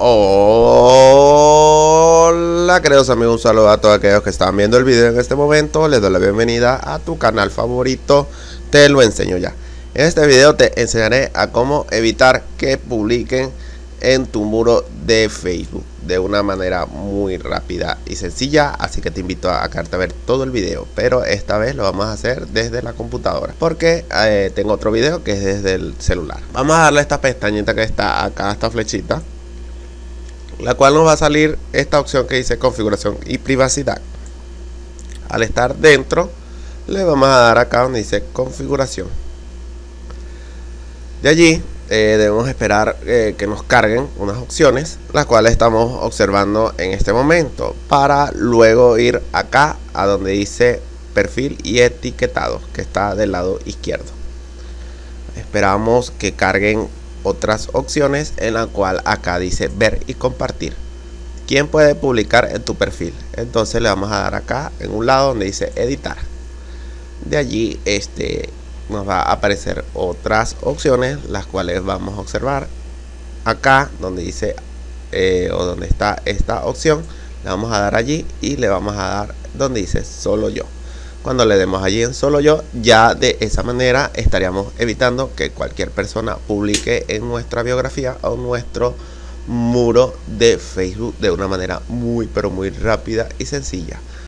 Hola queridos amigos, un saludo a todos aquellos que están viendo el video en este momento. Les doy la bienvenida a tu canal favorito, Te Lo Enseño Ya. En este video te enseñaré a cómo evitar que publiquen en tu muro de Facebook de una manera muy rápida y sencilla, así que te invito a quedarte a ver todo el video, pero esta vez lo vamos a hacer desde la computadora porque tengo otro video que es desde el celular. Vamos a darle esta pestañita que está acá, esta flechita, la cual nos va a salir esta opción que dice configuración y privacidad. Al estar dentro, le vamos a dar acá donde dice configuración. De allí debemos esperar que nos carguen unas opciones, las cuales estamos observando en este momento, para luego ir acá a donde dice perfil y etiquetado, que está del lado izquierdo. Esperamos que carguen otras opciones, en la cual acá dice ver y compartir. ¿Quién puede publicar en tu perfil? Entonces le vamos a dar acá en un lado donde dice editar. De allí nos va a aparecer otras opciones, las cuales vamos a observar acá donde dice o donde está esta opción. Le vamos a dar allí y le vamos a dar donde dice solo yo. Cuando le demos allí en solo yo, ya de esa manera estaríamos evitando que cualquier persona publique en nuestra biografía o nuestro muro de Facebook de una manera muy pero muy rápida y sencilla.